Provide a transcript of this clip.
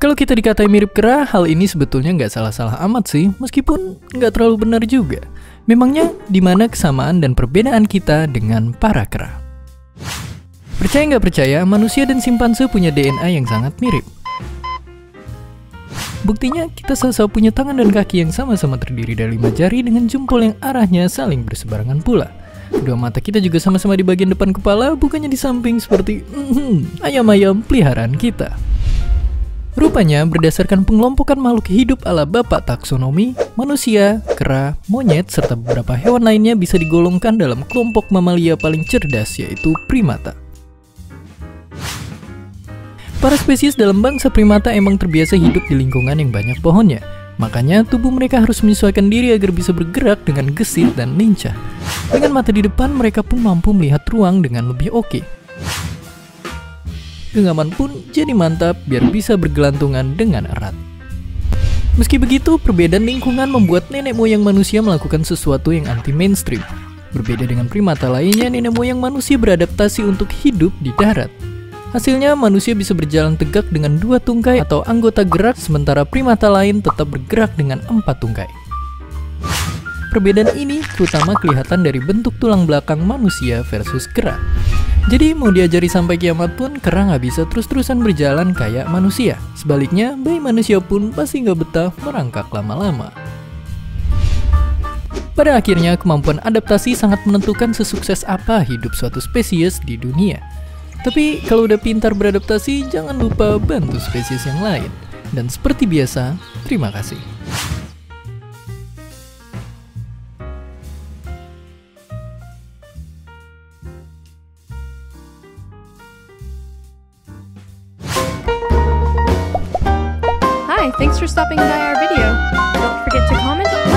Kalau kita dikatai mirip kera, hal ini sebetulnya nggak salah-salah amat sih, meskipun nggak terlalu benar juga. Memangnya di mana kesamaan dan perbedaan kita dengan para kera? Percaya nggak percaya, manusia dan simpanse punya DNA yang sangat mirip. Buktinya, kita sama-sama punya tangan dan kaki yang sama-sama terdiri dari 5 jari dengan jempol yang arahnya saling bersebarangan pula. Dua mata kita juga sama-sama di bagian depan kepala, bukannya di samping seperti ayam-ayam peliharaan kita. Rupanya, berdasarkan pengelompokan makhluk hidup ala Bapak Taksonomi, manusia, kera, monyet, serta beberapa hewan lainnya bisa digolongkan dalam kelompok mamalia paling cerdas, yaitu primata. Para spesies dalam bangsa primata emang terbiasa hidup di lingkungan yang banyak pohonnya. Makanya tubuh mereka harus menyesuaikan diri agar bisa bergerak dengan gesit dan lincah. Dengan mata di depan, mereka pun mampu melihat ruang dengan lebih oke. Genggaman pun jadi mantap biar bisa bergelantungan dengan erat. Meski begitu, perbedaan lingkungan membuat nenek moyang manusia melakukan sesuatu yang anti-mainstream. Berbeda dengan primata lainnya, nenek moyang manusia beradaptasi untuk hidup di darat. Hasilnya, manusia bisa berjalan tegak dengan 2 tungkai atau anggota gerak, sementara primata lain tetap bergerak dengan 4 tungkai. Perbedaan ini terutama kelihatan dari bentuk tulang belakang manusia versus kera. Jadi, mau diajari sampai kiamat pun, kera nggak bisa terus-terusan berjalan kayak manusia. Sebaliknya, bayi manusia pun pasti nggak betah merangkak lama-lama. Pada akhirnya, kemampuan adaptasi sangat menentukan sesukses apa hidup suatu spesies di dunia. Tapi kalau udah pintar beradaptasi, jangan lupa bantu spesies yang lain. Dan seperti biasa, terima kasih. Hi, thanks for stopping by our video. Don't forget to comment.